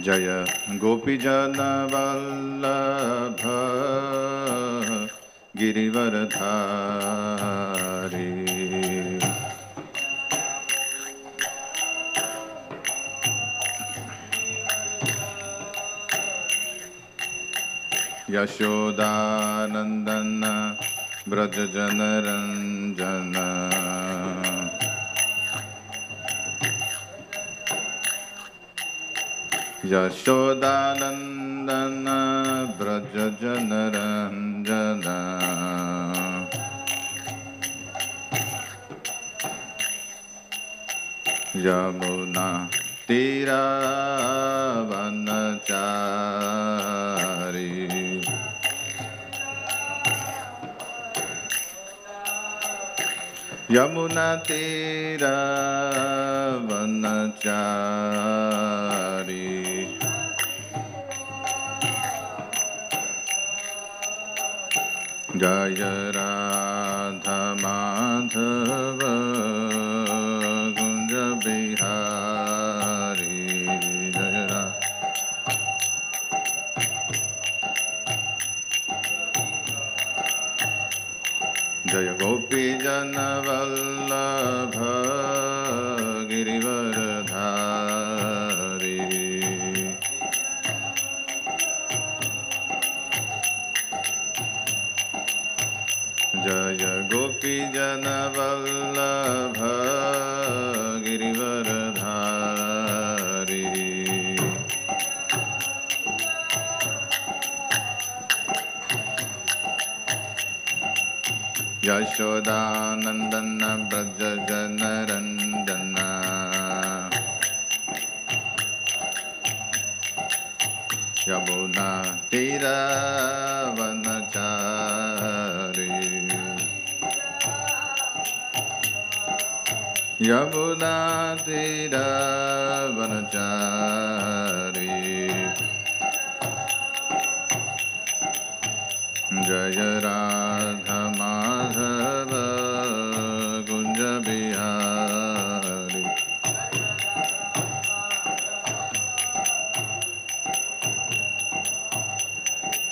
Jaya Gopijana Vallabha Girivaradhari. Yashodanandana Brajajanaranjana Yashodanandana Brajajanaranjana Yamuna Tiravanachari Yamuna Tiravanachari Jaya Radha Madhava Gunja Bihari Jaya Radha Jaya Gopi Jana Vallabha Girivaradhari Jaya Gopi Jana Vallabha Girivaradhari Yashodanandana Brajajanaranjana Yamuna Tiravanachari Yamuna Tiravanachari Jaya Radha Madhava Gunja Bihari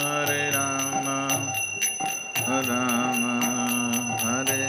Hare Rama, Rama Hare,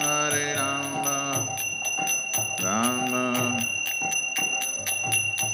Hare Rama, Rama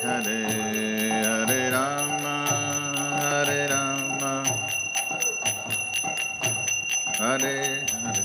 Hare, Hare Rama, Hare Rama. Hare Hare,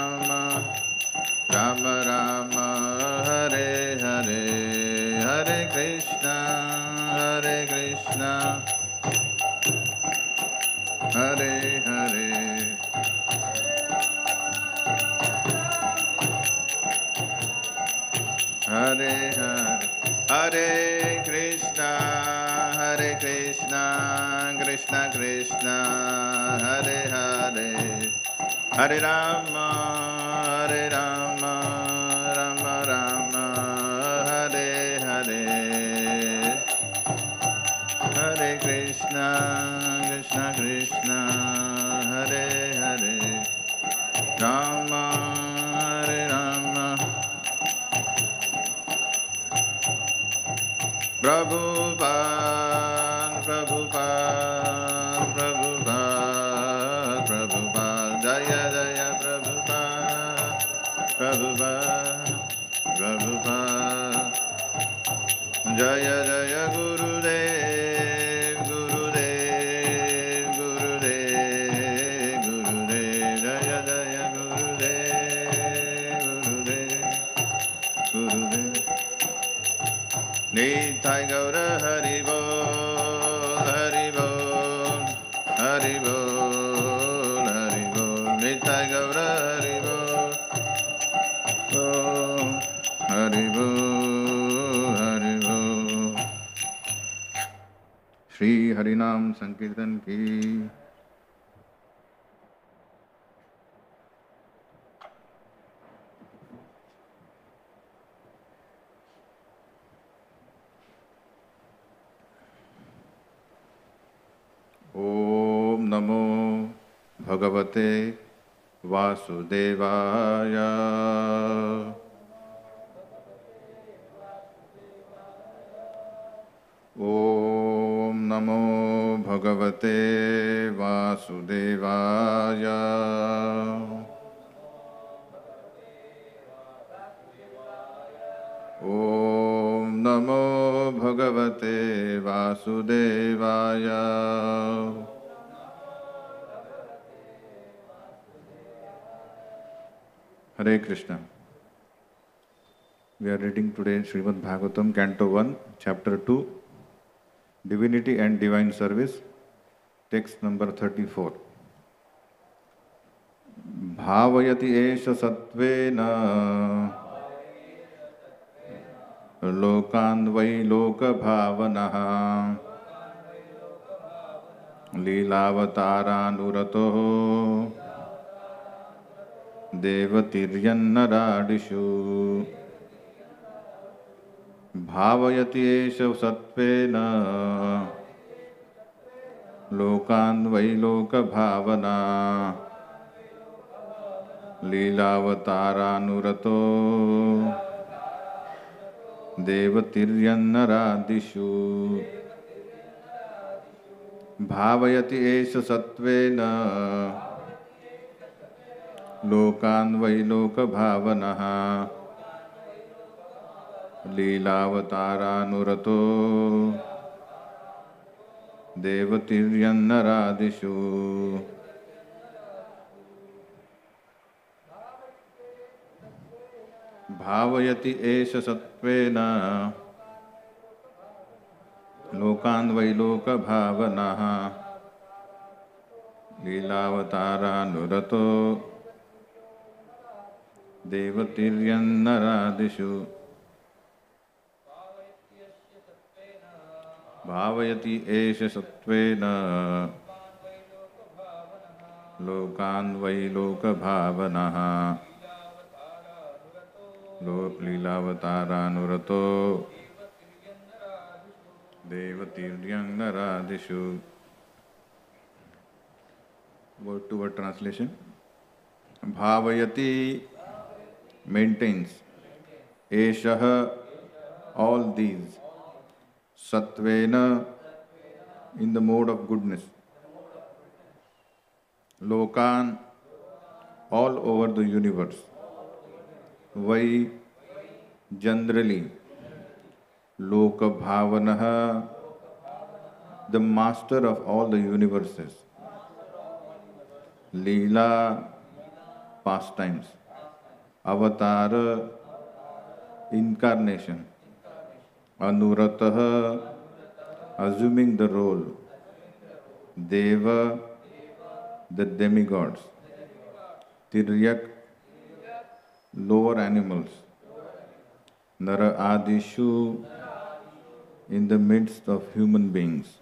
Rama, Rama Rama, Hare Hare, Hare Krishna, Hare Krishna, Hare Hare. Hare Hare, Hare Krishna, Hare Krishna, Krishna Krishna, Hare Hare, Hare Rama, Hare Rama, Rama Rama, Hare Hare. Krishna, Krishna Krishna, Hare Hare, Rama, Hare Rama. Prabhupada, Prabhupada, Prabhupada, Prabhupada, Jaya Jaya Prabhupada, Prabhupada, Prabhupada, Jaya Jaya Gurudev, Gurudev, Gurudev, Gurudev, Jaya Jaya Gurudev, Gurudev, Gurudev. Nithya Gaura Hari Bol, Hari Bol, Hari Bol, Hari Bol. Nithya Gaura Hari Bol, Bol, Hari Bol, Hari Bol. Shri हरिनाम संकीर्तन की भगवते वासुदेवाय ओम नमो भगवते वासुदेवाय ओम नमो भगवते वासुदेवाय Hare Krishna. We are reading today Srimad Bhagavatam, Canto 1, Chapter 2, Divinity and Divine Service, text number 34. Bhavayati esha satvena lokan vai loka bhavanaha lilavataraanuratoh देवतिर्यन्नराडिषु भावयति एष सत्त्वेन लोकान् वै लोकभावना लीलावतारानुरतो देवतिर्यन्नरादिषु भावयति एष सत्त्वेन लोकान् वै लोकभावनः लीलावतारानुरतो देवतिर्यन्नरादिषु भावयति एष सत्त्वेन लोकान् वै लोकभावनः लीलावतारानुरतो देवतिर्यन्नरादिषु भावयति एष सत्त्वेन लोकान् वै लोकभावनः लीलावतारानुरतो देवतिर्यन्नरादिषु. Word to word translation. भावयति maintains, Eshaha, all these, Satvena, in the mode of goodness, Lokan, all over the universe, Vai, generally, Loka Bhavanaha, the master of all the universes, Leela, pastimes, Avatar, incarnation, Anuratah, assuming the role, Deva, the demigods, Tiryak, lower animals, Nara Adishu, in the midst of human beings.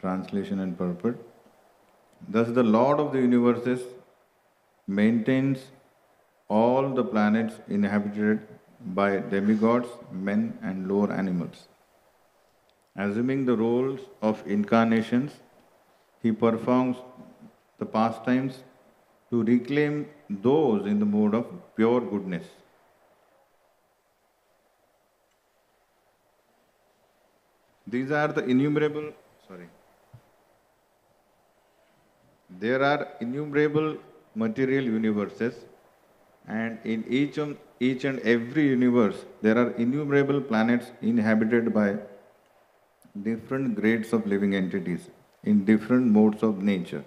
Translation and purport. Thus the Lord of the universes maintains all the planets inhabited by demigods, men and lower animals. Assuming the roles of incarnations, he performs the pastimes to reclaim those in the mode of pure goodness. There are innumerable material universes, and in each and every universe there are innumerable planets inhabited by different grades of living entities in different modes of nature.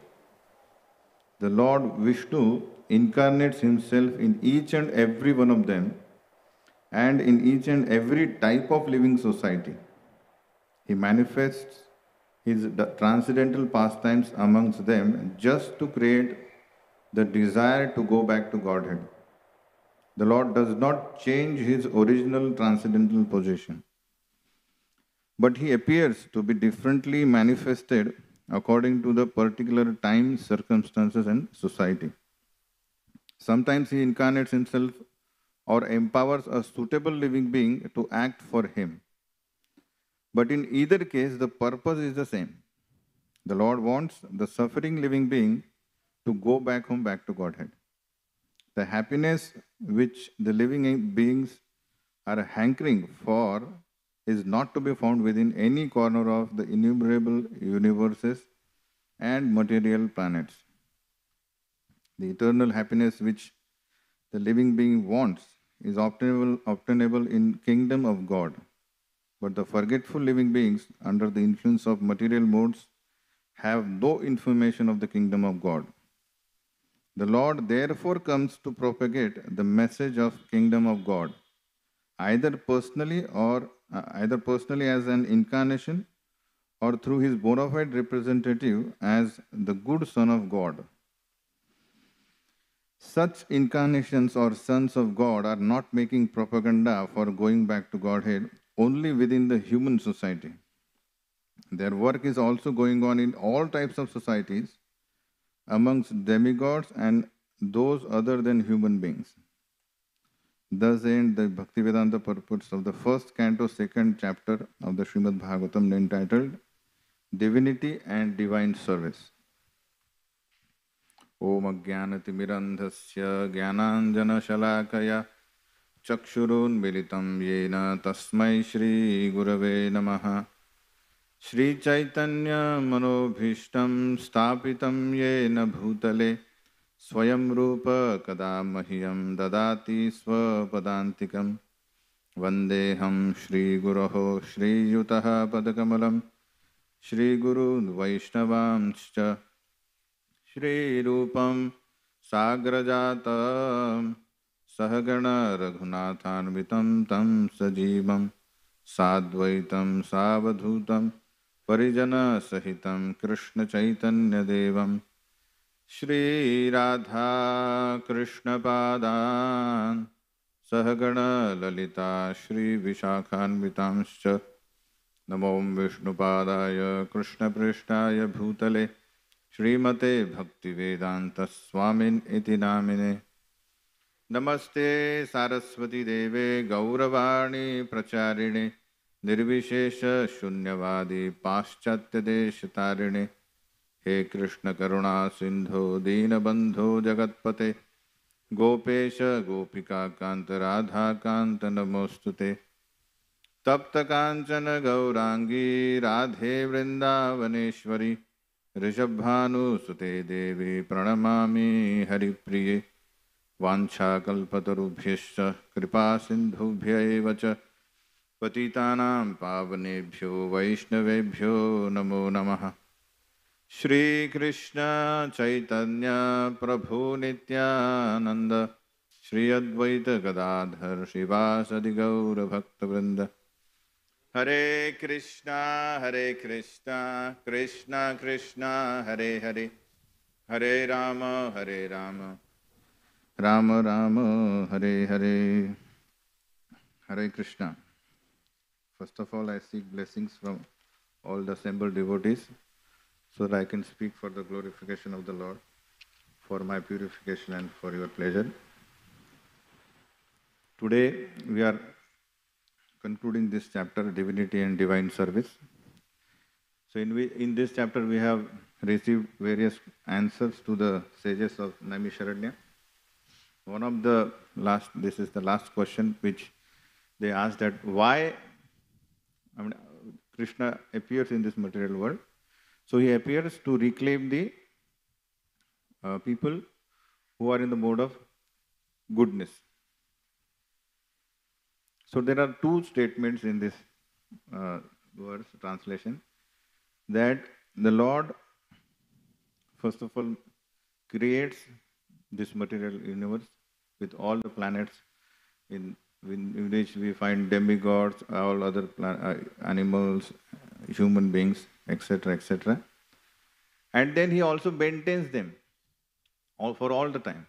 The Lord Vishnu incarnates himself in each and every one of them and in each and every type of living society. He manifests his transcendental pastimes amongst them just to create the desire to go back to Godhead. The Lord does not change his original transcendental position, but he appears to be differently manifested according to the particular time, circumstances and society. Sometimes he incarnates himself or empowers a suitable living being to act for him. But in either case, the purpose is the same. The Lord wants the suffering living being to go back home, back to Godhead. The happiness which the living beings are hankering for is not to be found within any corner of the innumerable universes and material planets. The eternal happiness which the living being wants is obtainable in the kingdom of God. But the forgetful living beings under the influence of material modes have no information of the kingdom of God. The Lord therefore comes to propagate the message of kingdom of God, either personally as an incarnation or through his bona fide representative as the good son of God. Such incarnations or sons of God are not making propaganda for going back to Godhead only within the human society. Their work is also going on in all types of societies, amongst demigods and those other than human beings. Thus end the Bhaktivedanta purports of the first canto, second chapter of the Shrimad Bhagavatam, entitled Divinity and Divine Service. Om Ajnanatimirandhasya Jnananjana Shalakaya Chakshurunmilitam yena tasmai Shri Gurave namaha. Shri Chaitanya manobhishtam stapitam yena bhutale swayam rupa kada mahiyam dadati svapadantikam. Vandeham Shri Guruho Shri Yutaha padakamalam Shri Gurun Vaishnavamscha Shri Rupam Sagrajatam Sahagana Raghunathanvitam tam sajivam sadvaitam savadhutam parijana sahitam Krishna Chaitanya devam. Shri Radha Krishna padan sahagana lalita Shri Vishakhanvitamscha. Namom Vishnu padaya Krishna prishtaya bhutale Shrimate Bhaktivedanta swamin iti namine. Namaste Saraswati Deve Gauravani Pracharine Nirvishesha Shunyavadi Paschatya Deshatarine. He Krishna Karuna Sindho Dina Bandho Jagatpate Gopesha Gopika Kanta Radha Kanta Namostute. Tapta Kanchana Gaurangi Radhe Vrindavaneshwari Rishabhanu Sute Devi Pranamami Haripriye. वाञ्छाकल्पतरुभ्यश्च कृपासिन्धुभ्य एव च पतितानां पावनेभ्यो वैष्णवेभ्यो नमो नमः. श्रीकृष्ण चैतन्य प्रभु नित्यानंद श्री अद्वैत गदाधर श्रीवासदि गौर भक्तवृंद. हरे कृष्णा कृष्णा कृष्णा हरे हरे, हरे राम हरे राम, राम राम हरे हरे. Hare Krishna. First of all, I seek blessings from all the assembled devotees so that I can speak for the glorification of the Lord, for my purification and for your pleasure. Today we are concluding this chapter, Divinity and Divine Service. So in this chapter we have received various answers to the sages of Naimisharanya. One of the last, this is the last question which they asked, that why Krishna appears in this material world. So he appears to reclaim the people who are in the mode of goodness. So there are two statements in this verse translation, that the Lord first of all creates this material universe with all the planets in which we find demigods, all other animals, human beings, etc., etc. And then he also maintains them all for all the time.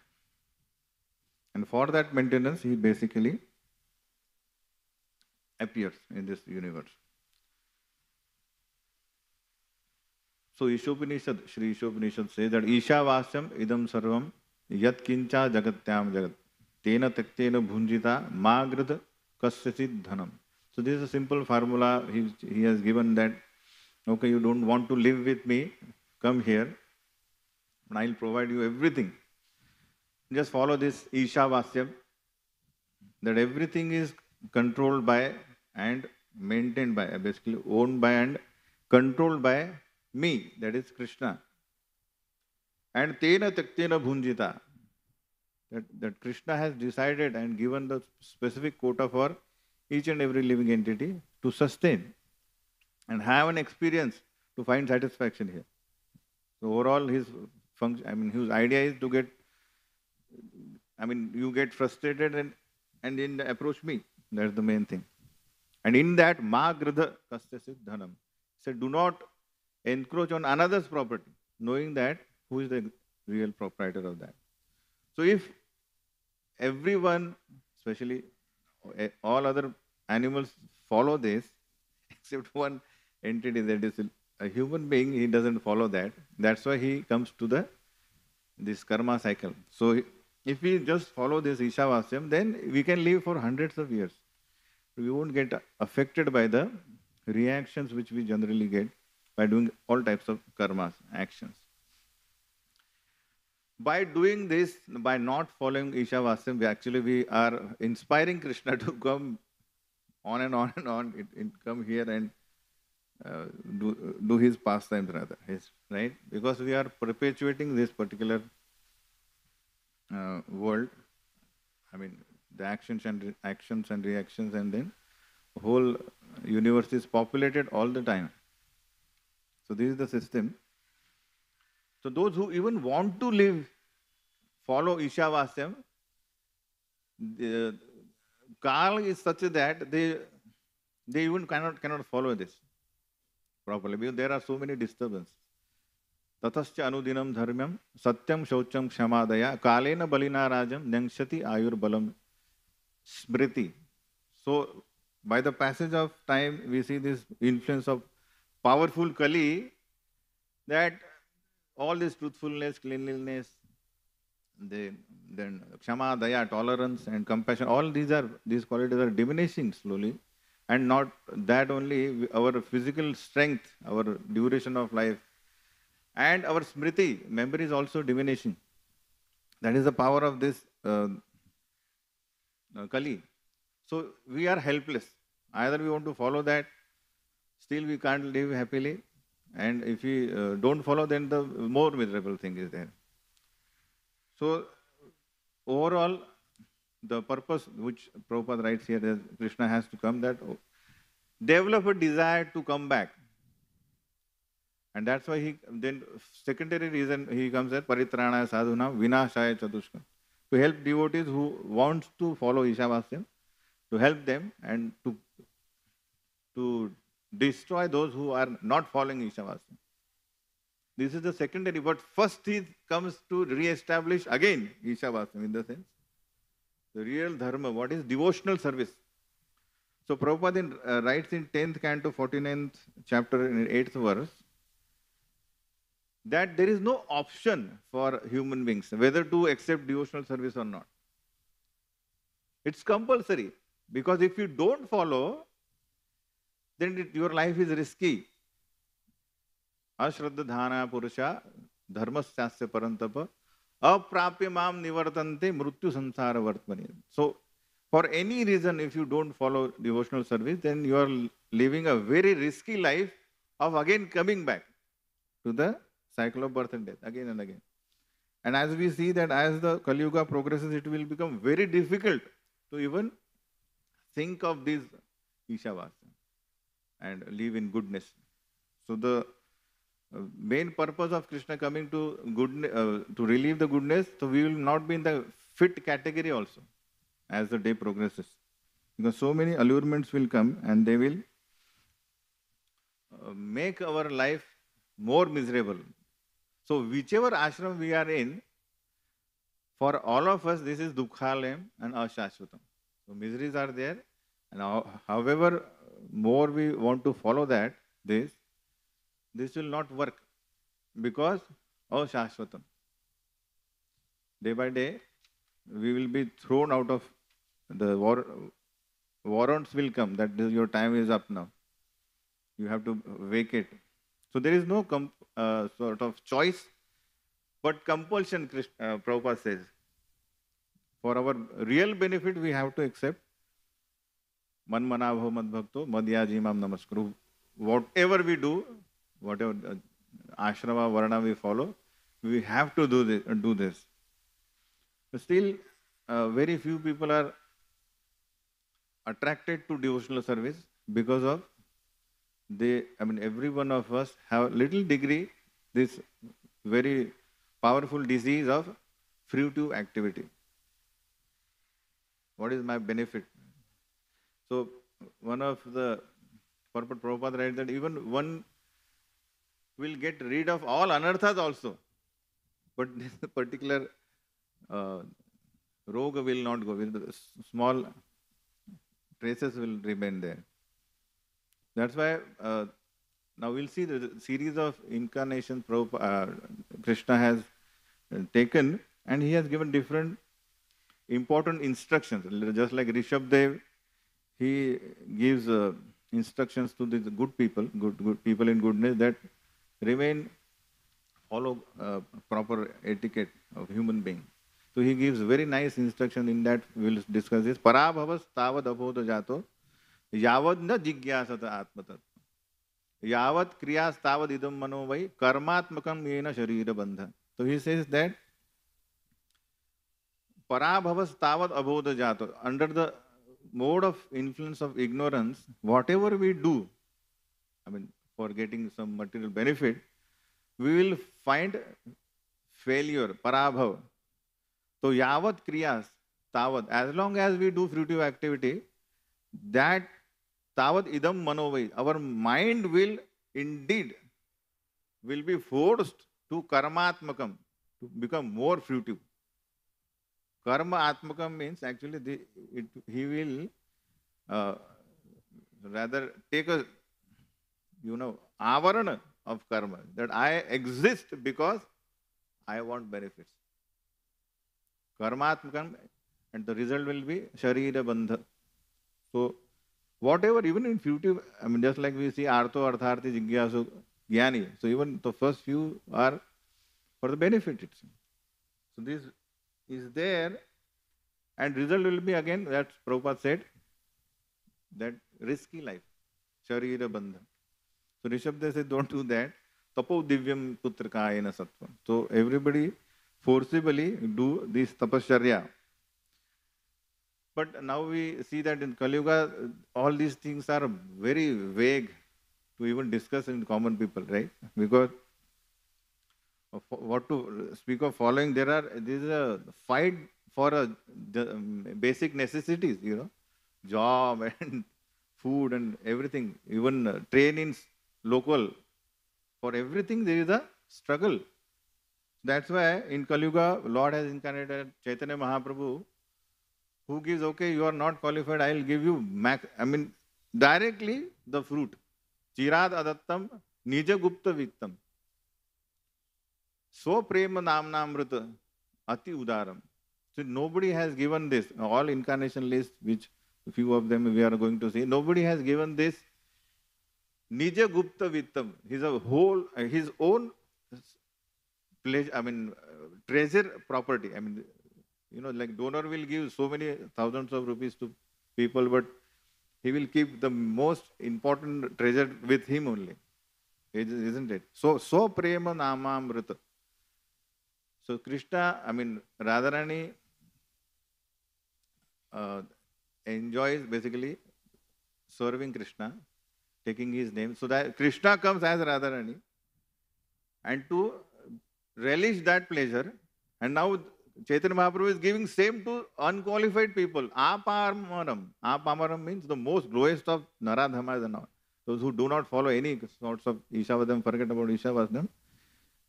And for that maintenance, he basically appears in this universe. So Ishopanishad, Shri Ishopanishad says that Ishavasyam idam sarvam yat kincha jagatyam jagat tena taktena bhunjita magrad kasyasid dhanam. So this is a simple formula he has given, that okay, you don't want to live with me, come here and I'll provide you everything. Just follow this Ishavasyam, that everything is controlled by and maintained by, basically owned by and controlled by me, that is Krishna. And tena taktena bhunjita, that Krishna has decided and given the specific quota for each and every living entity to sustain and have an experience to find satisfaction here. So overall his function, his idea is to get, you get frustrated and then approach me. That's the main thing. And in that, ma gridha kasyasid dhanam. He said, do not encroach on another's property, knowing that who is the real proprietor of that. So if everyone, especially all other animals, follow this, except one entity, that is a human being, he doesn't follow that. That's why he comes to this karma cycle. So if we just follow this Ishavasyam, then we can live for hundreds of years. We won't get affected by the reactions which we generally get by doing all types of karmas, actions. By doing this, by not following Ishavasyam, we are inspiring Krishna to come on and on and on, come here and do his pastimes rather, right? Because we are perpetuating this particular world, the actions and reactions, and then whole universe is populated all the time. So this is the system. So those who even want to live, follow Ishavasyam, the Kal is such that they even cannot follow this properly, because there are so many disturbances. ततश्च अनुदिनं धर्म्यं सत्यं शौचं क्षमादया कालेन बलिना राजं नंक्षति आयुर्बलम स्मृति. So by the passage of time we see this influence of powerful Kali, that all this truthfulness, cleanliness, then Kshama, Daya, tolerance and compassion, all these qualities are diminishing slowly. And not that only, our physical strength, our duration of life, and our smriti, memory, is also diminishing. That is the power of this Kali. So we are helpless. Either we want to follow that, still we can't live happily. And if we don't follow, then the more miserable thing is there. So overall, the purpose which Prabhupada writes here is Krishna has to come, that develop a desire to come back. And that's why he then, secondary reason he comes at Paritranaya Sadhuna Vinashaya Chadushka, to help devotees who want to follow Ishavasyam, to help them and to destroy those who are not following Ishavasyam. This is the secondary, but first he comes to re-establish again Ishavasyam, in the sense, the real dharma, what is devotional service. So Prabhupada writes in 10th canto, 49th chapter, in 8th verse, that there is no option for human beings whether to accept devotional service or not. It's compulsory, because if you don't follow, then your life is risky. अश्रद्धाना पुरुषा धर्मस्यास्य परन्तप अप्राप्य माम निवर्तन्ते मृत्यु संसार वर्तमनि. So for any reason if you don't follow devotional service then you are living a very risky life of again coming back to the cycle of birth and death again and again. And as we see that as the Kali Yuga progresses, it will become very difficult to even think of these Ishavasana and live in goodness. So the main purpose of Krishna coming to goodness, to relieve the goodness, so we will not be in the fit category also as the day progresses, because so many allurements will come and they will make our life more miserable. So whichever ashram we are in, for all of us this is dukkhalayam and ashashvatam. So miseries are there, and however more we want to follow that, this will not work, because ashashvatam. Day by day we will be thrown out of the warrants will come that your time is up now. You have to vacate. So there is no sort of choice, but compulsion. Prabhupada says, for our real benefit, we have to accept. Man manabho mad bhakto madhyaji mam namaskuru. Whatever we do, whatever ashrama varna we follow, we have to do this. But still, very few people are attracted to devotional service because of. Every one of us have a little degree this very powerful disease of fruitive activity. What is my benefit? So one of the purport Prabhupada writes that even one will get rid of all anarthas also, but this particular roga will not go. With small traces will remain there. That's why now we'll see the series of incarnations Krishna has taken, and he has given different important instructions. Just like Rishabhadeva, he gives instructions to the good people, good people in goodness, that follow proper etiquette of human being. So he gives very nice instruction in that. We'll discuss this. Parabhavas tavad abhoda jato. यावद न जिज्ञासत आत्मतत्व यावत क्रियास्तावद इदम मनो वै कर्मात्मकम येन शरीर बंध. तो he says that पराभवस्तावद अबोध जातो. Under the mode of influence of ignorance, whatever we do, for getting some material benefit, we will find failure, पराभव. तो यावत क्रियास्तावद, as long as we do fruitive activity, that tavad idam manovai, our mind will indeed be forced to karmatmakam, to become more fruitive. Karmatmakam means actually he will rather take a avarana of karma, that I exist because I want benefits. Karmatmakam, and the result will be sharira bandha. So whatever, even in future, just like we see artho artharthi jigyasu jnani, so even the first few are for the benefit itself. So this is there, and result will be again, that Prabhupada said, that risky life, sharira bandha. So Rishabhadeva said, don't do that. Tapo divyam putra kayena sattvam. So everybody forcibly do this tapasharya. But now we see that in Kali Yuga, all these things are very vague to even discuss in common people, right? Because of what to speak of following, this is a fight for basic necessities, job and food and everything, even train in local. For everything, there is a struggle. That's why in Kali Yuga, Lord has incarnated Chaitanya Mahaprabhu, who gives, okay, you are not qualified, I will give you directly the fruit. Chirad adattam nija gupta vittam. So prema namnamrita ati udaram. So nobody has given this. All incarnation lists, which few of them we are going to see, nobody has given this Nija Gupta Vittam, his own pleasure, treasure property. Like donor will give so many thousands of rupees to people, but he will keep the most important treasure with him only, isn't it? So prema namamrita. So Krishna, Radharani enjoys basically serving Krishna, taking his name, so that Krishna comes as Radharani, and to relish that pleasure. And now Chaitanya Mahaprabhu is giving same to unqualified people. Apamaram. Apamaram means the most lowest of Naradhamas and all. Those who do not follow any sorts of Ishavadam, forget about Ishavadam.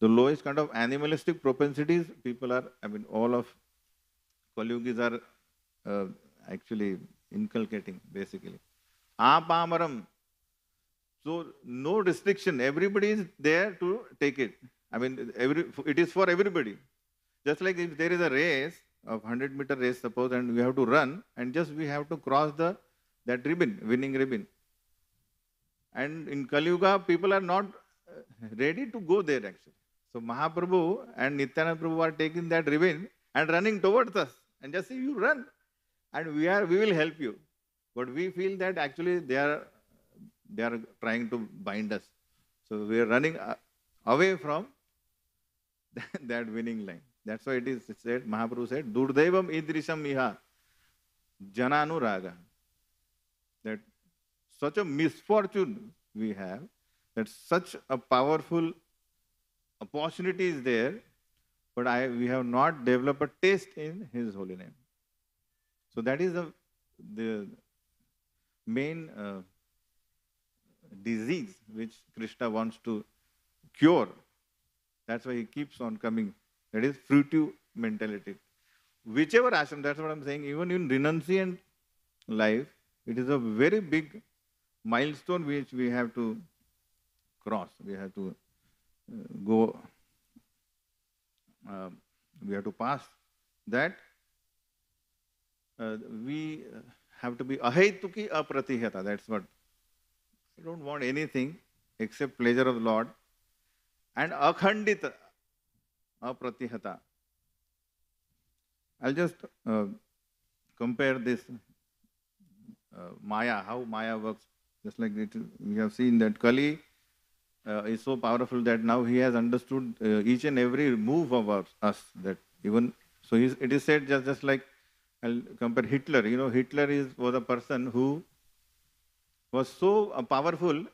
The lowest kind of animalistic propensities, people are, all of Kali Yugis are actually inculcating, basically. Apamaram. So no restriction. Everybody is there to take it. It is for everybody. Just like if there is a race of 100-meter race, suppose, and we have to run, and just we have to cross that ribbon, winning ribbon. And in Kali Yuga, people are not ready to go there actually. So Mahaprabhu and Nityananda Prabhu are taking that ribbon and running towards us, and just say, "You run, and we will help you." But we feel that actually they are trying to bind us, so we are running away from that winning line. That's why it is said, Mahaprabhu said, Durdevam idrisham iha jananuraga. That such a misfortune we have, that such a powerful opportunity is there, but we have not developed a taste in His holy name. So that is the main disease which Krishna wants to cure. That's why He keeps on coming. That is fruitive mentality. Whichever ashram, that's what I'm saying, even in renunciant life, it is a very big milestone which we have to cross. We have to go, we have to pass that. We have to be ahetuki apratihata. That's what. I don't want anything except pleasure of the Lord. And akhandita. Apratihata. I'll just compare this Maya, how Maya works. Just like it, we have seen that Kali is so powerful that now he has understood each and every move of us. That even so, it is said just like, I'll compare Hitler. Hitler was a person who was so powerful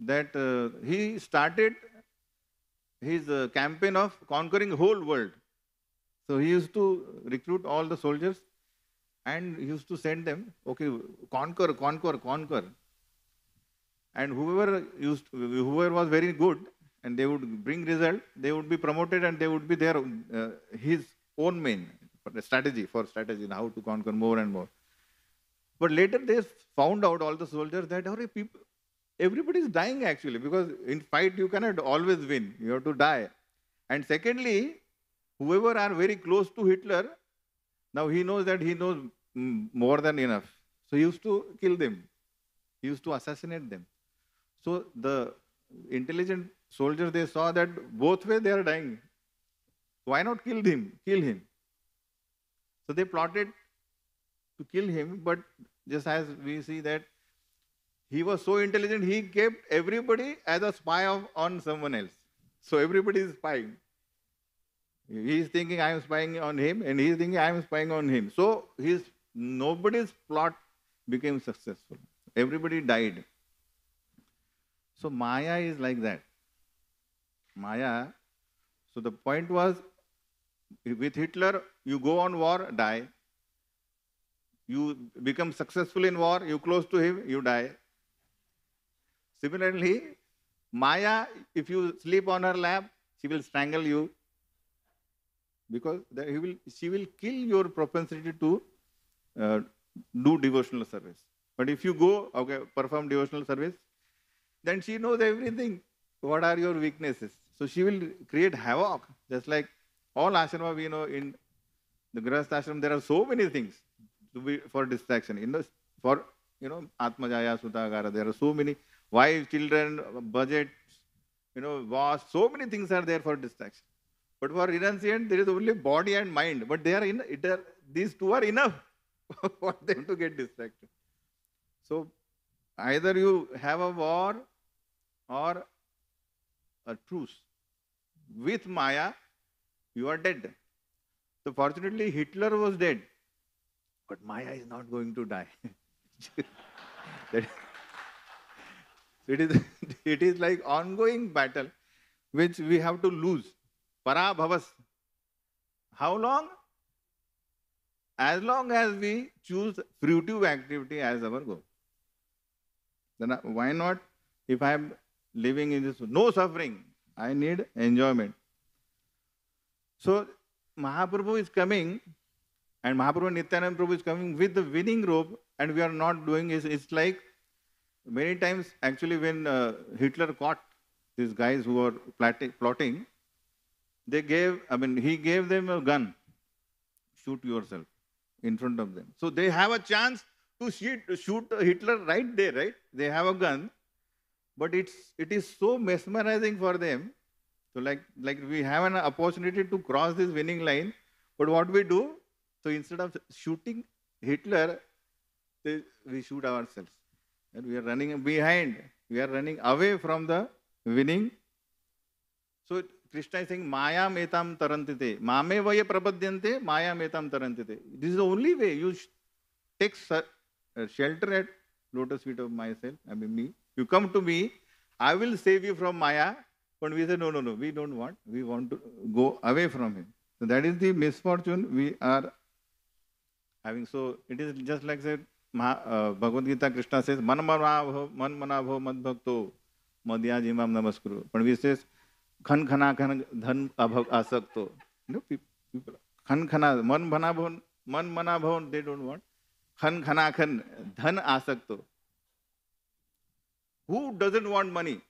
that he started his campaign of conquering whole world. So he used to recruit all the soldiers and he used to send them, okay, conquer, conquer, conquer. And whoever was very good and they would bring result, they would be promoted and they would be their his own main strategy and how to conquer more and more. But later they found out, all the soldiers, that everybody is dying actually, because in fight you cannot always win. You have to die. And secondly, whoever are very close to Hitler, now he knows that he knows more than enough. So he used to kill them. He used to assassinate them. So the intelligent soldiers, they saw that both ways they are dying. Why not kill him? Kill him. So they plotted to kill him, but just as we see that he was so intelligent, he kept everybody as a spy on someone else. So everybody is spying. He is thinking, I am spying on him, and he is thinking, I am spying on him. So nobody's plot became successful. Everybody died. So Maya is like that. Maya. So the point was, with Hitler, you go on war, die. You become successful in war, you close to him, you die. Similarly, Maya, if you sleep on her lap, she will strangle you, because she will kill your propensity to do devotional service. But if you go, okay, perform devotional service, then she knows everything. What are your weaknesses? So she will create havoc. Just like all ashrama, we know in the Grihastha ashram, there are so many things for distraction. For Atmajaya, Sutagara, there are so many. wife, children, budget, vast, so many things are there for distraction. But for renunciant, there is only body and mind. But they are in it. These two are enough for them to get distracted. So either you have a war or a truce with Maya, you are dead. So fortunately, Hitler was dead, but Maya is not going to die. It is like ongoing battle, which we have to lose. Parabhavas. How long? As long as we choose fruitive activity as our goal. Then why not? If I am living in this, no suffering. I need enjoyment. So Mahaprabhu is coming, and Mahaprabhu Nityananda Prabhu is coming with the winning rope, and we are not doing it. It's like many times, actually, when Hitler caught these guys who were plotting, he gave them a gun. Shoot yourself in front of them. So they have a chance to shoot Hitler right there, right? They have a gun, but it is so mesmerizing for them. So like we have an opportunity to cross this winning line, but what we do? So instead of shooting Hitler, we shoot ourselves, and we are running behind. We are running away from the winning. So Krishna is saying, Maya metam tarantite, mame vaye prapadyante, Maya metam tarantite. This is the only way you take shelter at lotus feet of myself. I mean me. You come to me, I will save you from Maya. But we say, no, we don't want. We want to go away from him. So that is the misfortune we are having. So it is just like said, Bhagavad Gita, Krishna says, man manabho mad bhakto madhyajimam namaskuru. But we says, khan khana khan dhan abhag asakto. People, khan khana, man manabho, they don't want. Khan khana khan dhan asakto. Who doesn't want money?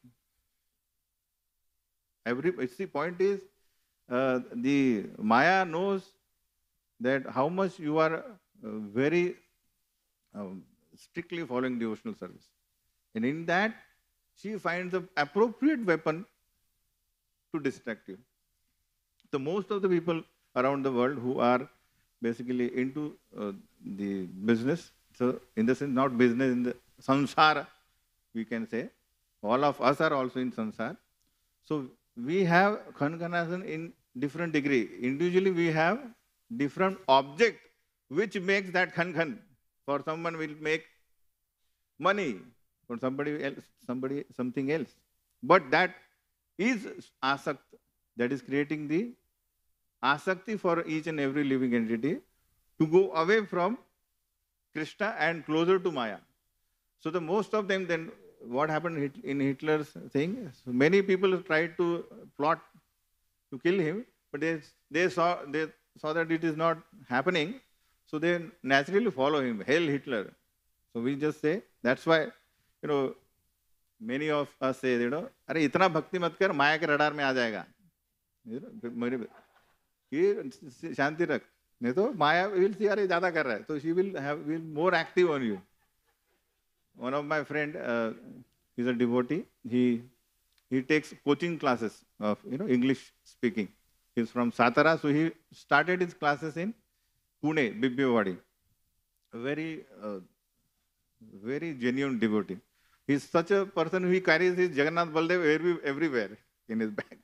The point is, the Maya knows that how much you are very strictly following devotional service. And in that, she finds the appropriate weapon to distract you. So most of the people around the world who are basically into the business, so in the sense, not business, in the samsara, we can say. All of us are also in samsara. So we have khan-khanasan in different degree. Individually, we have different object which makes that khan-khan. For someone will make money, for something else. But that is asakt. That is creating the asakti for each and every living entity to go away from Krishna and closer to Maya. So the most of them then, what happened in Hitler's thing? So many people tried to plot to kill him, but they saw that it is not happening, so they naturally follow him. Hail Hitler! So we just say that's why many of us say अरे इतना भक्ति मत कर माया के radar में आ जाएगा ये शांति रख नहीं तो माया will see अरे ज़्यादा कर रहा है तो she will more active on you. One of my friend, he's a devotee. He takes coaching classes of English speaking. He's from Satara, so he started his classes in Pune, Bibbyavadi. Very genuine devotee. He's such a person who carries his Jagannath Baldev everywhere in his bag.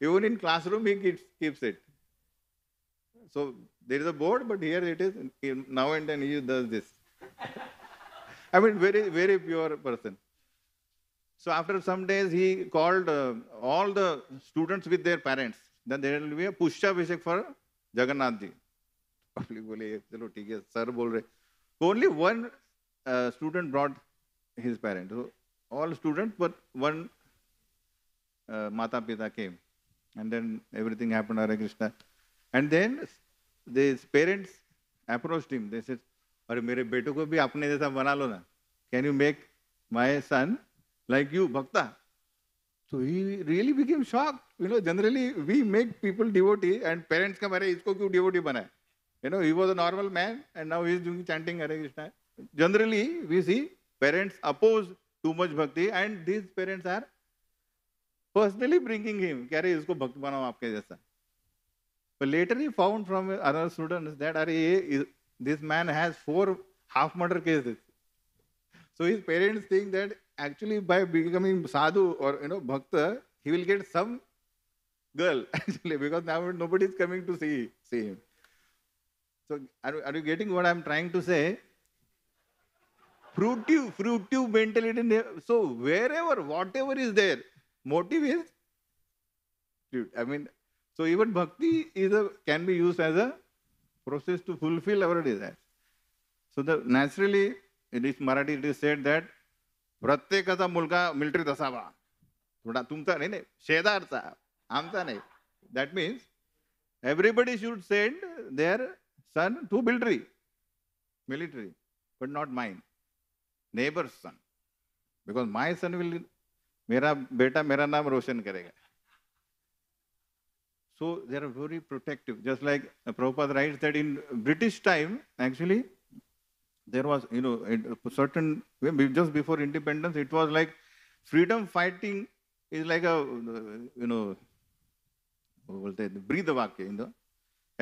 Even in classroom, he keeps it. So there is a board, but here it is. Now and then he does this. Very, very pure person. So after some days, he called all the students with their parents. Then there will be a Pushyaabhishek for Jagannath Ji. So only one student brought his parents. So all students, but one Mata Pita came. And then everything happened, Hare Krishna. And then his parents approached him. They said, और मेरे बेटों को भी अपने जैसा बना लो ना. Can you make my son like you, Bhakta? So he really became shocked. Generally we make people devotee and parents come, अरे इसको क्यों devotee बना है? He was a normal man and now he is doing chanting Hare Krishna. Generally we see parents opposed to too much bhakti, and these parents are personally bringing him, "अरे इसको भक्त बनाओ आपके जैसा." But later he found from other students that "अरे this man has 4 half murder cases." So his parents think that actually by becoming sadhu or bhakta, he will get some girl actually, because now nobody is coming to see him. So are you getting what I am trying to say? Fruitive mentality. So wherever, whatever is there, motive is fruit. I mean, so even bhakti can be used as a process to fulfill our desires. So naturally, in Marathi it is said that प्रत्येकाचा मुलगा मिलिटरीत असावा, थोडा तुमचा नाही शेजारचा आमचा नाही. That means everybody should send their son to military, but not mine neighbour's son, because my son will, मेरा बेटा मेरा नाम रोशन करेगा. So they are very protective, just like Prabhupada writes that in British time actually there was certain, just before independence, it was like freedom fighting is like a what will say, breathe vakya,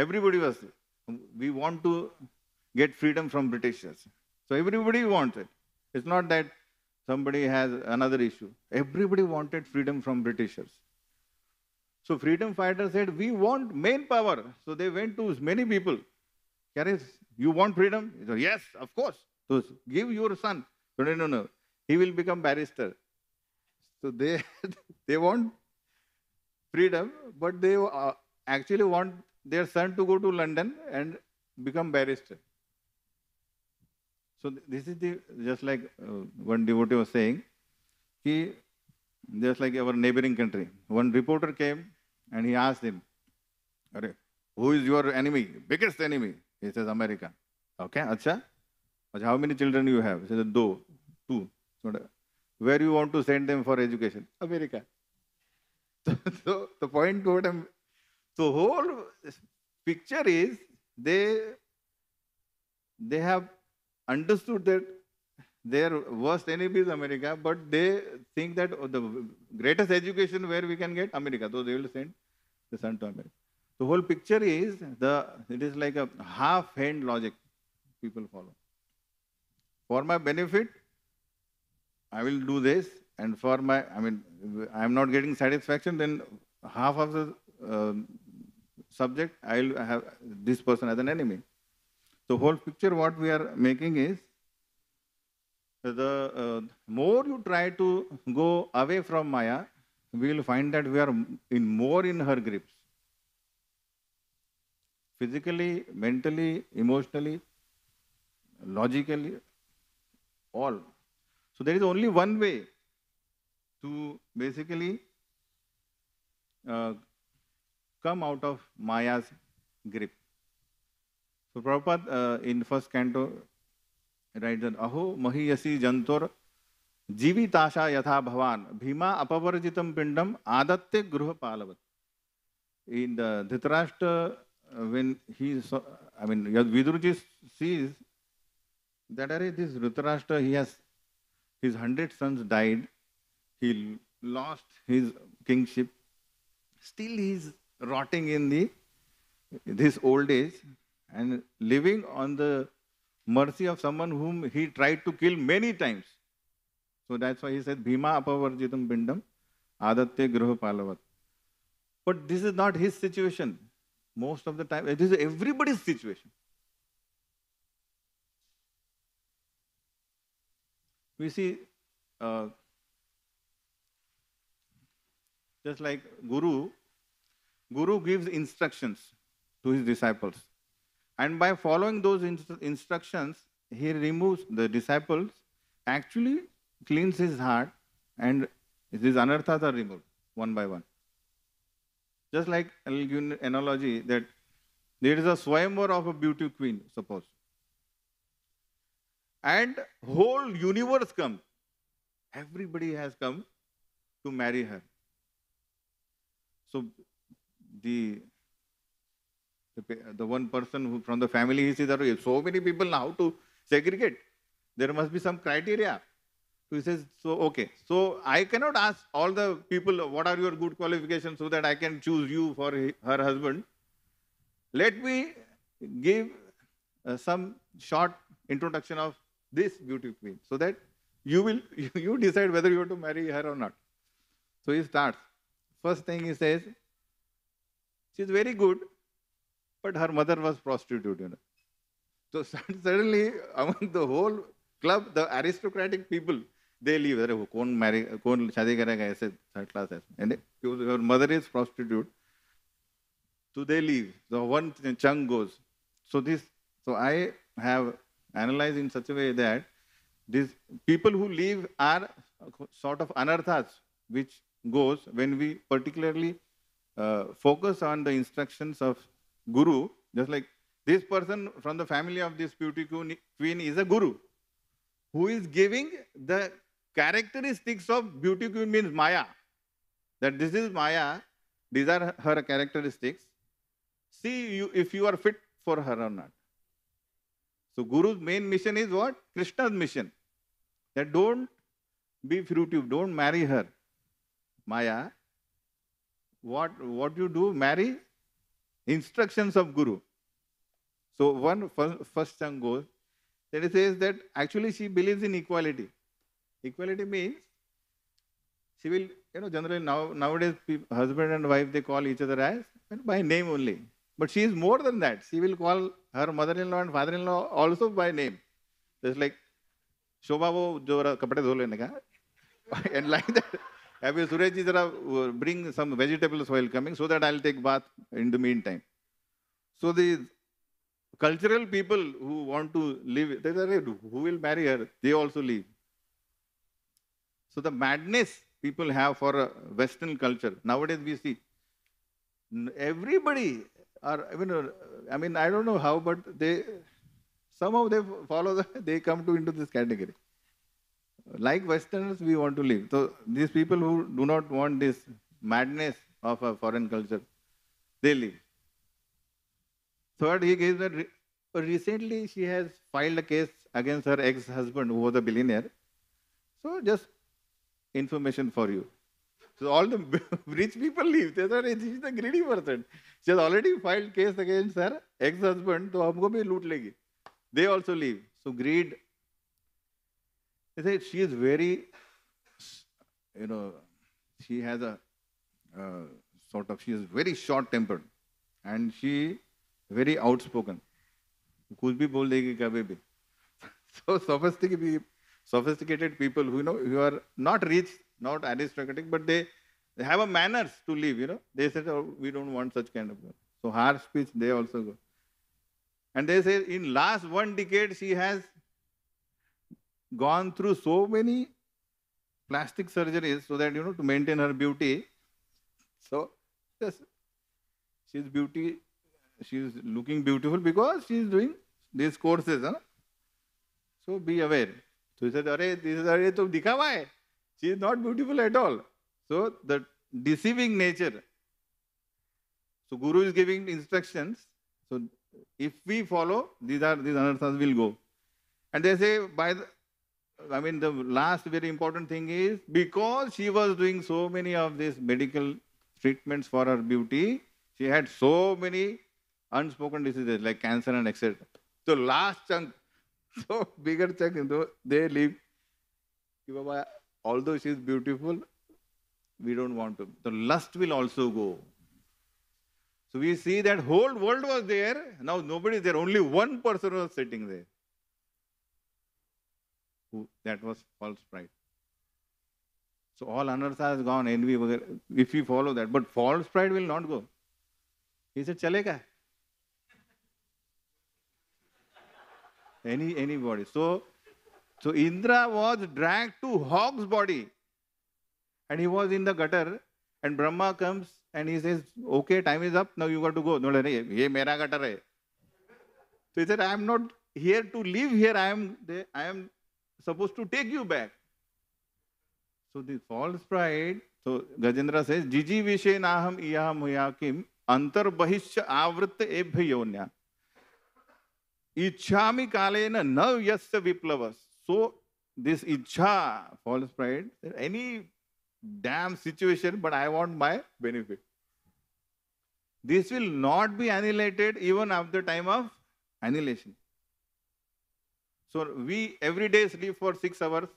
everybody was, we want to get freedom from Britishers, so everybody wants it. It's not that somebody has another issue. Everybody wanted freedom from Britishers. So freedom fighters said, we want main power. So they went to many people. "Karis, you want freedom?" He said, "Yes, of course." "So give your son." "No, no, no. He will become barrister." So they want freedom, but they actually want their son to go to London and become barrister. So this is the, just like one devotee was saying, he, just like our neighboring country, one reporter came and he asked him, "Arey, who is your enemy? Biggest enemy?" He says, "America." "Okay, acha. But how many children you have?" He says, "2." "Where you want to send them for education?" "America." So the point what I'm, so whole picture is they have understood that their worst enemy is America, but they think that the greatest education where we can get America, so they will send the son to America. The whole picture is it is like a half-hand logic people follow. For my benefit, I will do this, and for my, I mean, I am not getting satisfaction. Then half of the subject, I will have this person as an enemy. The whole picture what we are making is the more you try to go away from Maya, we will find that we are more in her grips. Physically, mentally, emotionally, logically, all. So there is only one way to basically come out of Maya's grip. So Prabhupada in first canto writes that Aho mahiyasi jantor jivitasha yatha bhavan bhima apavarjitam pindam adatte gruha palavat. In the Dhritarashtra, when he saw, I mean, Viduruji sees that this Dhritarashtra, he has his 100 sons died, he lost his kingship, still he is rotting in this old age and living on the mercy of someone whom he tried to kill many times. So that's why he said Bhima apavarjitam pindam adatya gruha palavat. But this is not his situation. Most of the time, it is everybody's situation. We see, just like Guru gives instructions to his disciples. And by following those instructions, he removes the disciples, actually cleans his heart, and these anarthas are removed one by one. Just like I'll give an analogy that there is a swayamvar of a beauty queen, suppose, and whole universe comes. Everybody has come to marry her. So the one person who from the family, he says, "So many people now, how to segregate? There must be some criteria." So he says, so okay, so I cannot ask all the people, what are your good qualifications so that I can choose you for her husband. Let me give some short introduction of this beauty queen so that you decide whether you have to marry her or not. So he starts. First thing he says, she is very good, but her mother was prostitute, you know. So suddenly among the whole club, the aristocratic people, they leave. Who will marry? Who will marry? Third class. And her mother is prostitute, so they leave. So one chunk goes. So I have analyzed in such a way that these people who leave are sort of anarthas, which goes when we particularly focus on the instructions of Guru. Just like this person from the family of this beauty queen is a Guru, who is giving the characteristics of beauty queen means Maya. That this is Maya, these are her characteristics. See if you are fit for her or not. So Guru's main mission is what? Krishna's mission. That don't be fruitive, don't marry her, Maya. What you do, marry instructions of Guru. So one first chunk goes. Then it says that actually she believes in equality. Equality means she will, you know, generally nowadays people, husband and wife, they call each other as by name only. But she is more than that. She will call her mother-in-law and father-in-law also by name. Just like Shobha wo jora kapde dho lene ka, and like that. Abhi Suraj ji jara bring some vegetables while coming so that I'll take bath in the meantime. So the cultural people who want to live, they say, who will marry her? They also leave. So the madness people have for Western culture. Nowadays we see everybody, or I mean, I don't know how, but they somehow they come to into this category. Like Westerners, we want to live. So these people who do not want this madness of a foreign culture, they leave. Third, he gives that recently she has filed a case against her ex-husband who was a billionaire. So just information for you. So all the rich people leave. They say, she's a greedy person. She has already filed case against her ex-husband, so humko bhi loot legi. They also leave. So greed. They say she is very, you know, she has a sort of, she is very short-tempered and she very outspoken. Kuch bhi bol degi kabhi bhi. So sophisticated people who, you know, who are not rich, not aristocratic, but they have a manners to live, you know. They said, oh, we don't want such kind of girl. So harsh speech, they also go. And they say in last one decade, she has gone through so many plastic surgeries so that, you know, to maintain her beauty. So yes, she's beauty. She is looking beautiful because she is doing these courses. Huh? So be aware. So he said, this is dikha hai. She is not beautiful at all. So the deceiving nature. So Guru is giving instructions. So if we follow, these anarthas will go. And they say, the last very important thing is, because she was doing so many of these medical treatments for her beauty, she had so many unspoken diseases like cancer and etc. So last chunk, so bigger chunk, they leave. Although she is beautiful, we don't want to. The lust will also go. So we see that whole world was there. Now nobody is there. Only one person was sitting there. That was false pride. So all anartha has gone. Envy, if we follow that, but false pride will not go. He said, "Chalega." Anybody. So Indra was dragged to hog's body and he was in the gutter, and Brahma comes and he says, okay, time is up, now you got to go. No, ye mera gutter hai. So he said, I am not here to live here, I am supposed to take you back. So the false pride, so Gajendra says, Jiji Vishe Naham Iyam Huyakim Antar Bahishya Avritta Ebhyonya. Ichhami kalena nav yasya viplavas. So this ichha, false pride, any damn situation, but I want my benefit. This will not be annihilated even after time of annihilation. So we every day sleep for 6 hours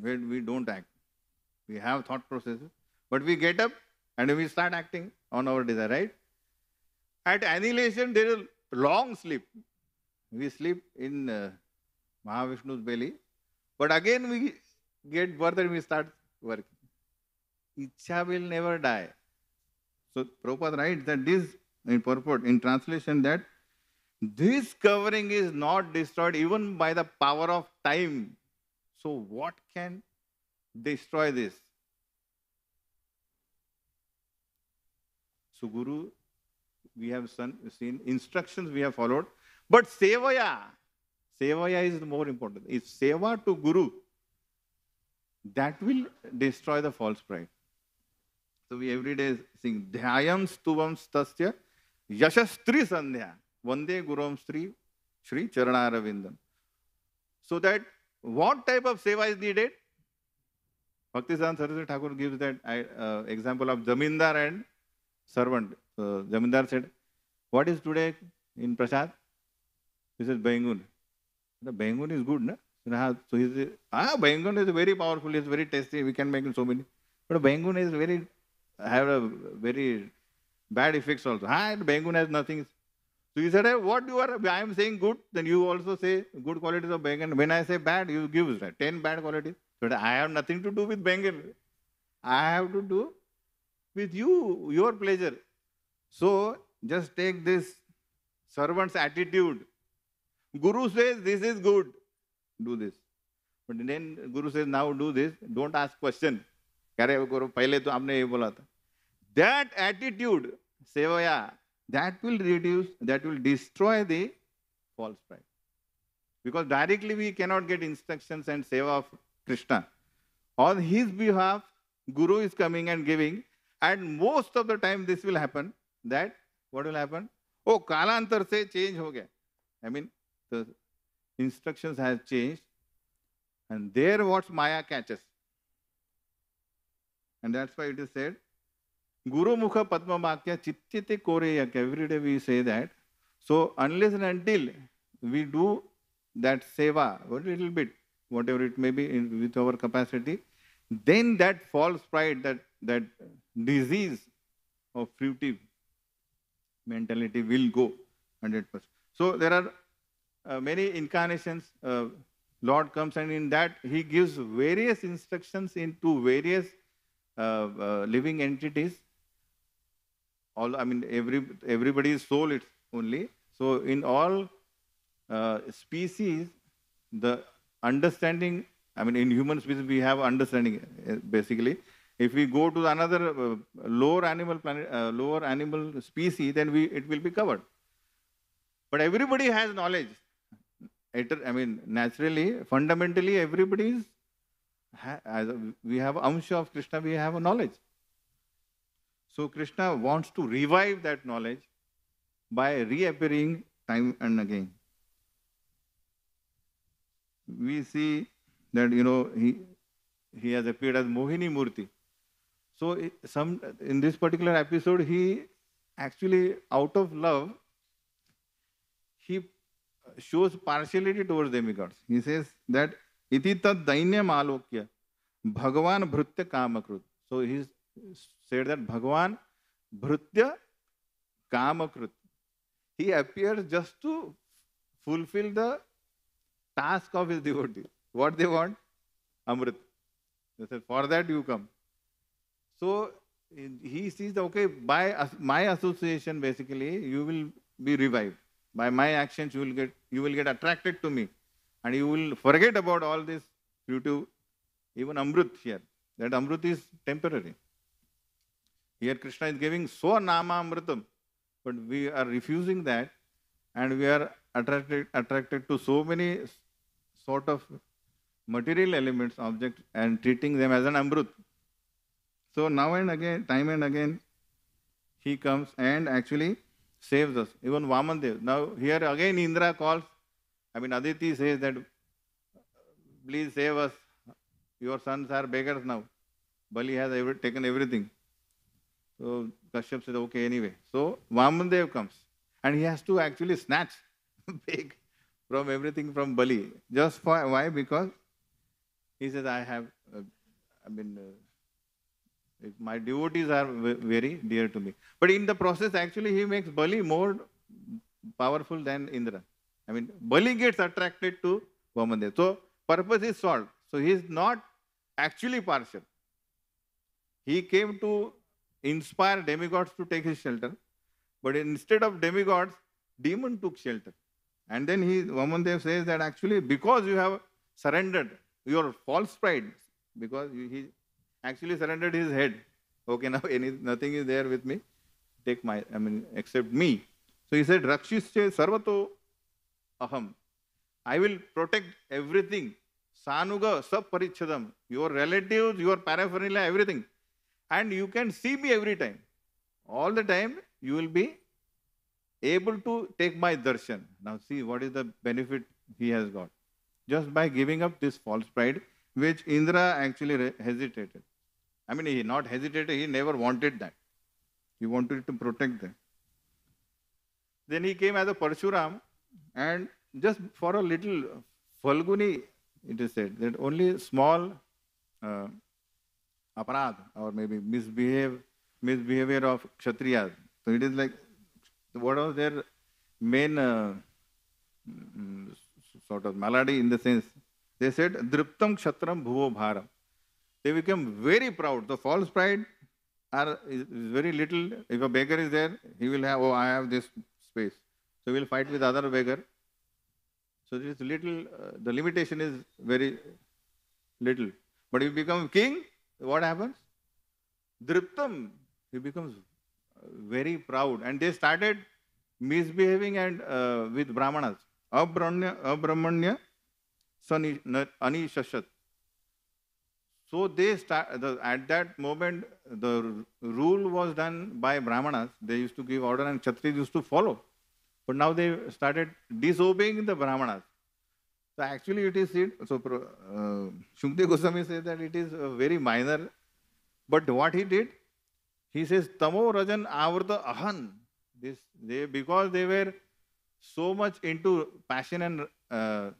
when we don't act. We have thought processes, but we get up and we start acting on our desire, right? At annihilation, there is long sleep. We sleep in Mahavishnu's belly, but again we get birth and we start working. Ichha will never die. So Prabhupada writes that this, in purport, in translation, that this covering is not destroyed even by the power of time. So what can destroy this? So Guru, we have seen instructions we have followed, but sevaya, sevaya is more important. It's seva to Guru. That will destroy the false pride. So we every day sing Dhyayam Stuvam Stasya Yashastri Sandhya Vande Gurum Sri Sri Charanaravindam. So that what type of seva is needed? Bhaktisiddhanta Saraswati Thakur gives that example of Jamindar and servant. Jamindar said, what is today in Prasad? He said, Baingun. The Baingun is good, na? So he said, Baingun is very powerful, it's very tasty, we can make so many. But Baingun is very, have a very bad effects also. Baingun has nothing. So he said, hey, what you are, I am saying good, then you also say good qualities of Baingun. When I say bad, you give 10 bad qualities. But I have nothing to do with Baingun. I have to do with you, your pleasure. So just take this servant's attitude. Guru says this is good, do this. But then Guru says now do this, don't ask question. That attitude, sevaya, that will reduce, that will destroy the false pride. Because directly we cannot get instructions and seva of Krishna. On his behalf, Guru is coming and giving, and most of the time this will happen, that what will happen? Oh, kalantar se change ho gaya. I mean, the instructions have changed, and there what Maya catches. And that's why it is said, Guru Mukha Padma Makya Chittite Koreyakya. Every day we say that. So unless and until we do that seva, a little bit, whatever it may be in, with our capacity, then that false pride, that disease of fruitive mentality will go 100%. So there are many incarnations. Lord comes and in that he gives various instructions into various living entities. All, I mean, everybody's soul it's only. So in all species, the understanding, I mean, in human species, we have understanding basically. If we go to another lower animal planet, lower animal species, then it will be covered. But everybody has knowledge. I mean, naturally, fundamentally, everybody is. We have Amsha of Krishna, we have a knowledge. So Krishna wants to revive that knowledge by reappearing time and again. We see that, you know, he has appeared as Mohini Murti. So in this particular episode, he actually, out of love, he shows partiality towards demigods. He says that iti tad dainyam alokya Bhagavan bhrutya kamakrut. So he said that Bhagavan bhrutya kamakrut. He appears just to fulfill the task of his devotees. What they want? Amrit. They said, for that you come. So he sees, okay, by my association basically you will be revived. By my actions you will get attracted to me. And you will forget about all this fugitive, even Amrut here. That Amrut is temporary. Here Krishna is giving so Nama Amritam, but we are refusing that, and we are attracted to so many sort of material elements, objects, and treating them as an Amrut. So now and again, time and again, he comes and actually saves us. Even Vamanadeva. Now here again Indra calls. I mean, Aditi says that please save us. Your sons are beggars now. Bali has taken everything. So Kashyap said, okay, anyway. So Vamanadeva comes and he has to actually snatch, beg from everything from Bali. Just for, why? Because he says, I have, my devotees are very dear to me. But in the process, actually, he makes Bali more powerful than Indra. I mean, Bali gets attracted to Vamanadeva. So purpose is solved. So he is not actually partial. He came to inspire demigods to take his shelter, but instead of demigods, demon took shelter. And then Vamanadeva says that actually because you have surrendered your false pride, because he actually surrendered his head. Okay, now nothing is there with me. Take my, accept me. So he said, Rakshishche sarvato aham. I will protect everything. Sanuga sab parichadam. Your relatives, your paraphernalia, everything. And you can see me every time. All the time you will be able to take my darshan. Now see what is the benefit he has got. Just by giving up this false pride, which Indra actually hesitated. I mean, he not hesitated, he never wanted that. He wanted to protect them. Then he came as a Parashuram, and just for a little Falguni, it is said that only small aparad or maybe misbehavior of Kshatriyas. So it is like, what was their main sort of malady in the sense? They said, Driptam Kshatram Bhuvo Bharam. They became very proud. The false pride is very little. If a beggar is there, he will have, oh, I have this space. So he will fight with other beggar. So this little, the limitation is very little. But if you become king, what happens? Driptam, he becomes very proud. And they started misbehaving and with Brahmanas. Abrahmanya Anishashat. So they start, at that moment, the rule was done by Brahmanas. They used to give order and Kshatriyas used to follow. But now they started disobeying the Brahmanas. So actually it is, Shukadev Goswami says that it is very minor. But what he did, he says, Tamo Rajan Avrta Ahan. Because they were so much into passion and the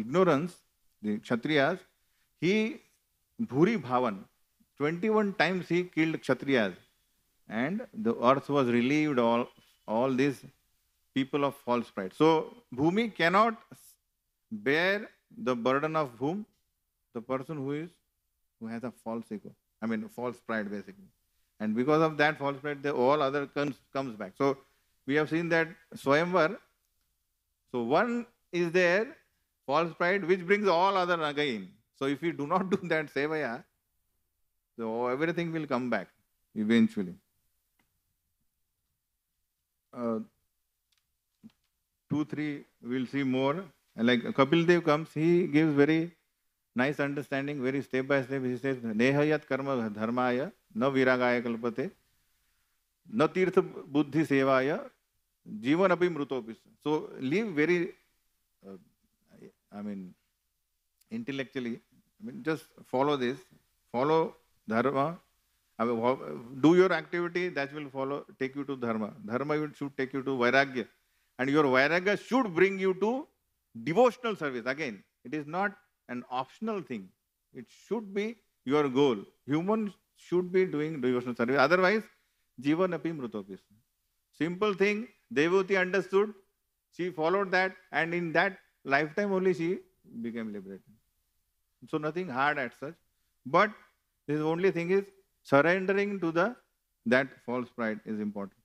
ignorance, the Kshatriyas, he Bhuri Bhavan, 21 times he killed Kshatriyas, and the earth was relieved all these people of false pride. So Bhumi cannot bear the burden of whom? The person who has a false ego. I mean false pride basically. And because of that false pride, all other comes back. So we have seen that Swayamvar, so one is there, false pride, which brings all other again. So if you do not do that sevaya, so everything will come back eventually. Two, three, we'll see more. Like Kapil Dev comes, he gives very nice understanding, very step by step. He says, Nehayat karma dharmaya, na viragaya kalpate, na tirtha buddhi sevaya, jivan api mrutopis. So leave very, intellectually, just follow this, follow dharma, do your activity, that will take you to dharma. Dharma should take you to vairagya. And your vairagya should bring you to devotional service. Again, it is not an optional thing. It should be your goal. Humans should be doing devotional service. Otherwise, jivan api mrutopis. Simple thing, Devaki understood, she followed that, and in that lifetime only she became liberated. So nothing hard at such, but the only thing is surrendering to that false pride is important.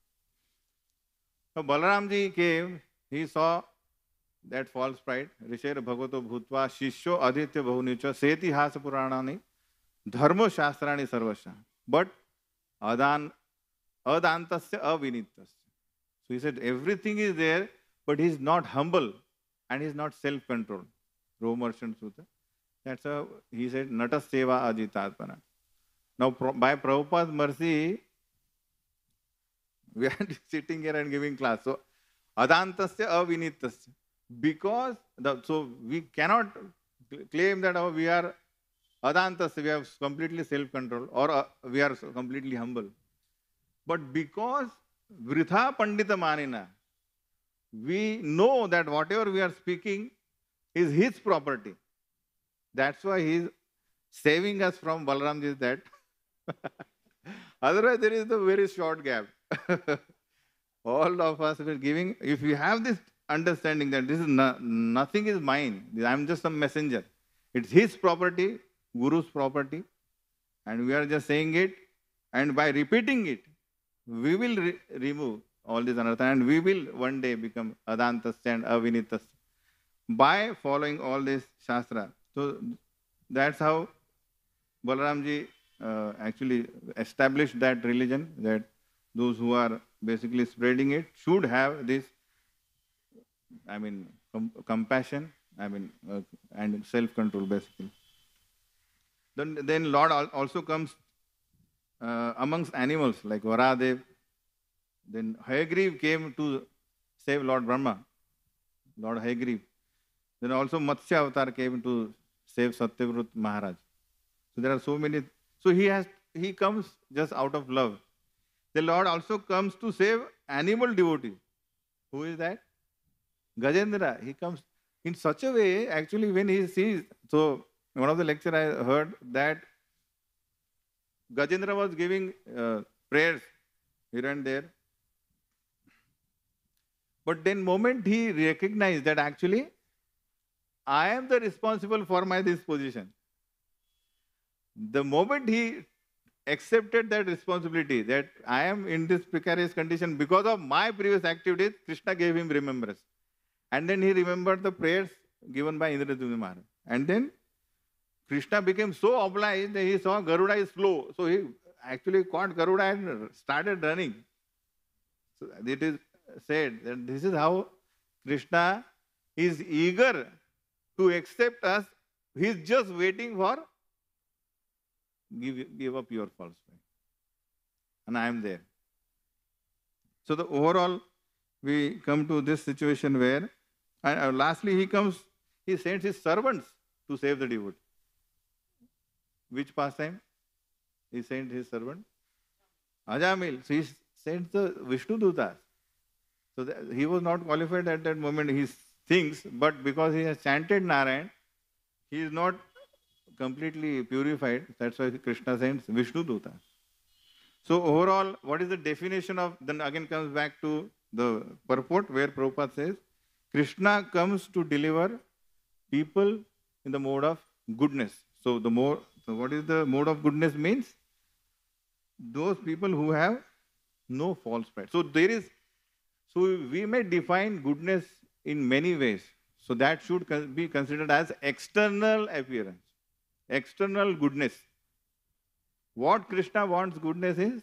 So Balaramji came, he saw that false pride. Rishabhadeva Bhagavato Bhutva Shishyo Aditya Bhunicha Seti Hasa Puranani Dharma Shastrani Sarvasha. But Adantasya Avinitasya. So he said everything is there, but he is not humble and he is not self-controlled. Romarchan Sutta. That's how he said, Nata Seva Ajitatpana. Now, by Prabhupada's mercy, we are sitting here and giving class. So, Adantasya Avinitasya. Because, so we cannot claim that we are Adantas, we have completely self-control, or we are completely humble. But because Vritha Pandita Manina, we know that whatever we are speaking is his property. That's why he is saving us from Balaramji's death. Otherwise, there is the very short gap. All of us were giving, if we have this understanding that this is nothing is mine, I am just a messenger. It's his property, Guru's property, and we are just saying it, and by repeating it, we will remove all this anartha, and we will one day become adantasya and avinitasya by following all this shastra. So that's how Balaramji actually established that religion, that those who are basically spreading it should have this, I mean, compassion, I mean, and self-control basically. Then Lord also comes amongst animals like Varadev. Then Hayagriv came to save Lord Brahma, Lord Hayagriv. Then also Matsya Avatar came to save Satyavrut Maharaj. So there are so many. So he comes just out of love. The Lord also comes to save animal devotees. Who is that? Gajendra. He comes in such a way, actually, when he sees. So one of the lecture I heard that Gajendra was giving prayers here and there. But then moment he recognized that actually I am the responsible for my this position. The moment he accepted that responsibility, that I am in this precarious condition because of my previous activities, Krishna gave him remembrance. And then he remembered the prayers given by Indra Maharaj. And then Krishna became so obliged that he saw Garuda is slow. So he actually caught Garuda and started running. So it is said that this is how Krishna is eager to accept us. He is just waiting for give up your false way, and I am there. So the overall, we come to this situation where, and lastly he comes, he sends his servants to save the devotee. Which pastime? He sent his servant Ajamil. So he sent the Vishnudutas. So he was not qualified at that moment, he thinks, but because he has chanted Narayan, he is not completely purified. That's why Krishna sends Vishnuduta. So overall, what is the definition of, then again comes back to the purport where Prabhupada says, Krishna comes to deliver people in the mode of goodness. So the more, so what is the mode of goodness means? Those people who have no false pride. So there is, so we may define goodness in many ways. So that should be considered as external appearance. External goodness. What Krishna wants goodness is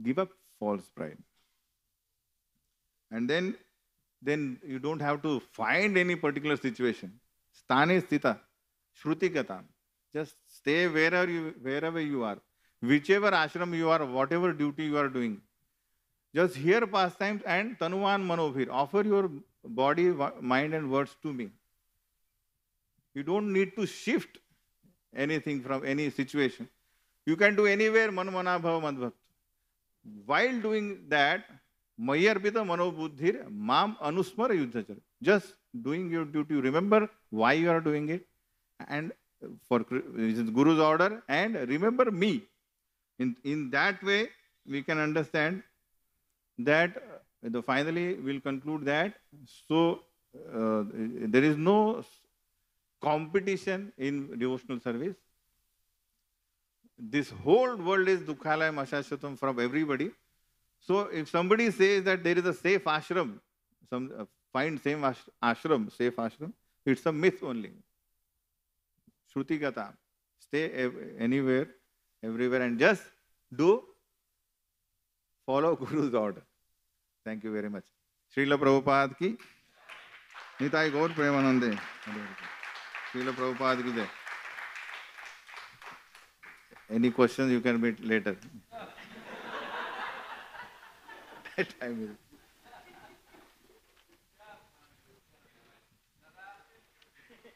give up false pride. And then you don't have to find any particular situation. Sthane sthita, shruti katam. Just stay wherever you are. Whichever ashram you are, whatever duty you are doing. Just hear pastimes and tanuvan manobhir. Offer your body, mind and words to me. You don't need to shift anything from any situation. You can do anywhere manmana bhava madbhakta. While doing that, mayarpita manobuddhir mam anusmar yudhachar. Just doing your duty. Remember why you are doing it, and for this is Guru's order, and remember me. In that way, we can understand that. Finally, we'll conclude that. So there is no competition in devotional service. This whole world is dukkhalayam ashashvatam from everybody. So if somebody says that there is a safe ashram, find safe ashram, it's a myth only. Shruti gata, stay anywhere, everywhere, and just follow Guru's order. Thank you very much. Srila Prabhupada ki Nitai Gaur Premanande. Srila Prabhupada ki jai. Any questions you can meet later. That time is.